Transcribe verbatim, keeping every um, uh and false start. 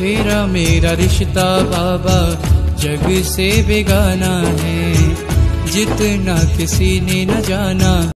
तेरा मेरा रिश्ता बाबा जग से बेगाना है, जितना किसी ने न जाना।